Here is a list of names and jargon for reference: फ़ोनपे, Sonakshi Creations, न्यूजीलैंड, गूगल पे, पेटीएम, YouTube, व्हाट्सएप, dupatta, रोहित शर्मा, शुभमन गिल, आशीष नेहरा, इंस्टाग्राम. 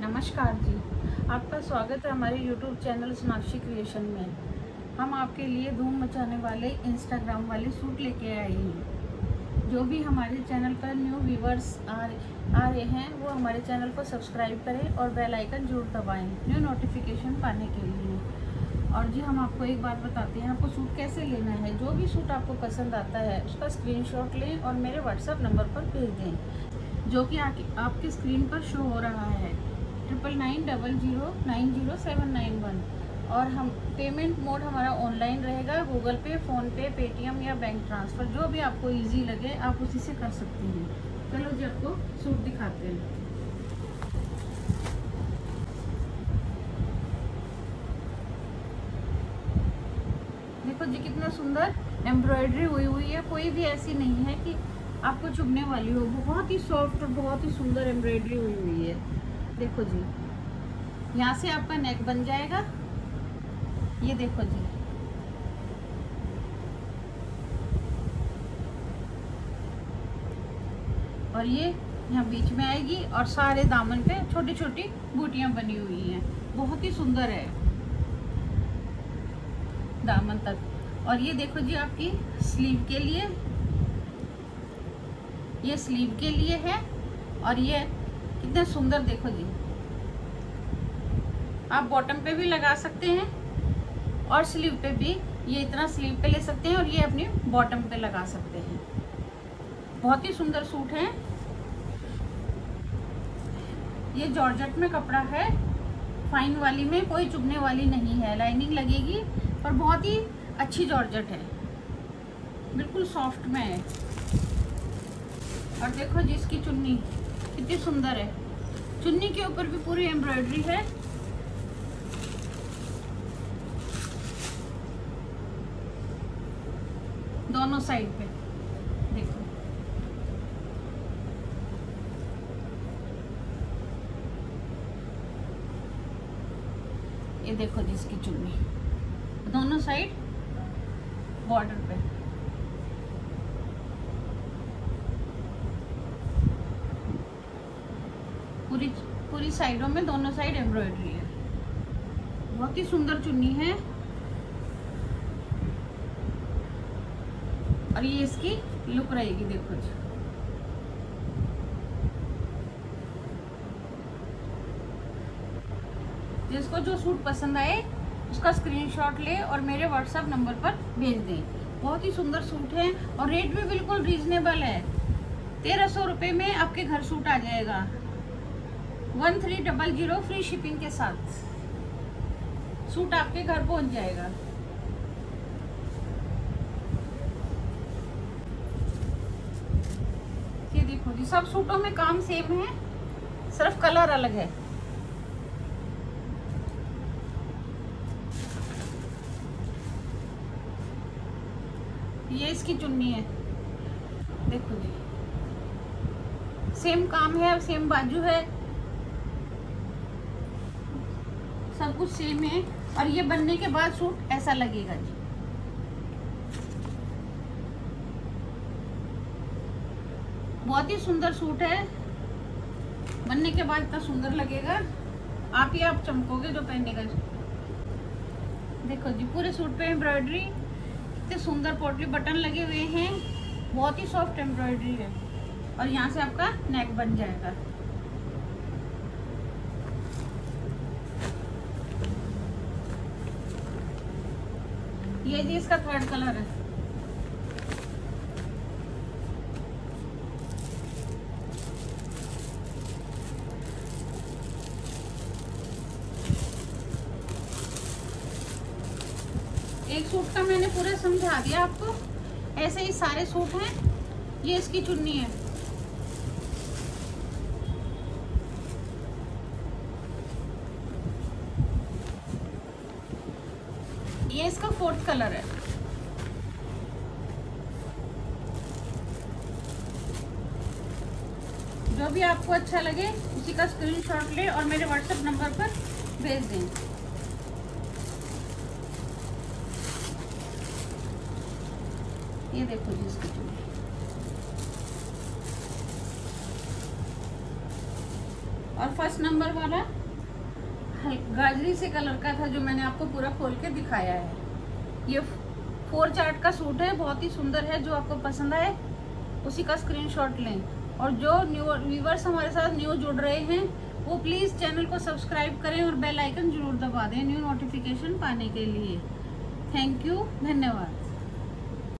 नमस्कार जी, आपका स्वागत है हमारे YouTube चैनल सोनाक्षी क्रिएशन में। हम आपके लिए धूम मचाने वाले इंस्टाग्राम वाले सूट लेके आए हैं। जो भी हमारे चैनल पर न्यू व्यूवर्स आ रहे हैं वो हमारे चैनल को सब्सक्राइब करें और बेल आइकन जरूर दबाएं न्यू नोटिफिकेशन पाने के लिए। और जी हम आपको एक बात बताते हैं आपको सूट कैसे लेना है। जो भी सूट आपको पसंद आता है उसका स्क्रीनशॉट लें और मेरे व्हाट्सएप नंबर पर भेज दें जो कि आपके स्क्रीन पर शो हो रहा है 9990090791। और हम पेमेंट मोड हमारा ऑनलाइन रहेगा, गूगल पे, फ़ोनपे, पेटीएम या बैंक ट्रांसफ़र, जो भी आपको इजी लगे आप उसी से कर सकती हैं। चलो जी आपको सूट दिखाते हैं। देखो जी कितना सुंदर एम्ब्रॉयडरी हुई है, कोई भी ऐसी नहीं है कि आपको चुभने वाली हो। बहुत ही सॉफ्ट और बहुत ही सुंदर एम्ब्रॉयडरी हुई है। देखो जी यहाँ से आपका नेक बन जाएगा। ये देखो जी और ये यहाँ बीच में आएगी और सारे दामन पे छोटी छोटी बूटियाँ बनी हुई हैं। बहुत ही सुंदर है दामन तक। और ये देखो जी आपकी स्लीव के लिए, ये स्लीव के लिए है। और ये कितना सुंदर देखो जी, आप बॉटम पे भी लगा सकते हैं और स्लीव पे भी। ये इतना स्लीव पे ले सकते हैं और ये अपनी बॉटम पे लगा सकते हैं। बहुत ही सुंदर सूट है। ये जॉर्जेट में कपड़ा है, फाइन वाली में कोई चुभने वाली नहीं है, लाइनिंग लगेगी और बहुत ही अच्छी जॉर्जेट है, बिल्कुल सॉफ्ट में है। और देखो जी इसकी चुन्नी कितनी सुंदर है, चुन्नी के ऊपर भी पूरी एम्ब्रॉयडरी है। दोनों साइड पे देखो। ये देखो जी इसकी चुन्नी दोनों साइड बॉर्डर पे। पूरी साइडों में दोनों साइड एम्ब्रॉयडरी है। बहुत ही सुंदर चुन्नी है। और ये इसकी लुक रहेगी। देखो जी जिसको जो सूट पसंद आए उसका स्क्रीनशॉट ले और मेरे व्हाट्सएप नंबर पर भेज दें। बहुत ही सुंदर सूट है और रेट भी बिल्कुल रीजनेबल है। 1300 रुपये में आपके घर सूट आ जाएगा 1300 फ्री शिपिंग के साथ। सूट आपके घर पहुंच जाएगा। ये देखो जी सब सूटों में काम सेम है, सिर्फ कलर अलग है। ये इसकी चुन्नी है। देखो जी सेम काम है, सेम बाजू है, सब कुछ सेम है। और ये बनने के बाद सूट ऐसा लगेगा जी। बहुत ही सुंदर सूट है, बनने के बाद इतना सुंदर लगेगा, आप ही आप चमकोगे जो पहनेगा। देखो जी पूरे सूट पे एम्ब्रॉयडरी, इतने सुंदर पोटली बटन लगे हुए हैं, बहुत ही सॉफ्ट एम्ब्रॉयडरी है। और यहाँ से आपका नेक बन जाएगा। ये जी इसका थर्ड कलर है। एक सूट का मैंने पूरा समझा दिया आपको, ऐसे ही सारे सूट हैं। ये इसकी चुन्नी है। ये इसका फोर्थ कलर है। जो भी आपको अच्छा लगे उसी का स्क्रीनशॉट ले और मेरे व्हाट्सएप नंबर पर भेज दें। ये देखो जी इसकी चुन्नी। और फर्स्ट नंबर वाला गाजरी से कलर का था जो मैंने आपको पूरा खोल के दिखाया है। ये 4 चार्ट का सूट है, बहुत ही सुंदर है। जो आपको पसंद आए उसी का स्क्रीनशॉट लें, और जो न्यू व्यूवर्स हमारे साथ न्यू जुड़ रहे हैं वो प्लीज़ चैनल को सब्सक्राइब करें और बेल आइकन जरूर दबा दें न्यू नोटिफिकेशन पाने के लिए। थैंक यू, धन्यवाद।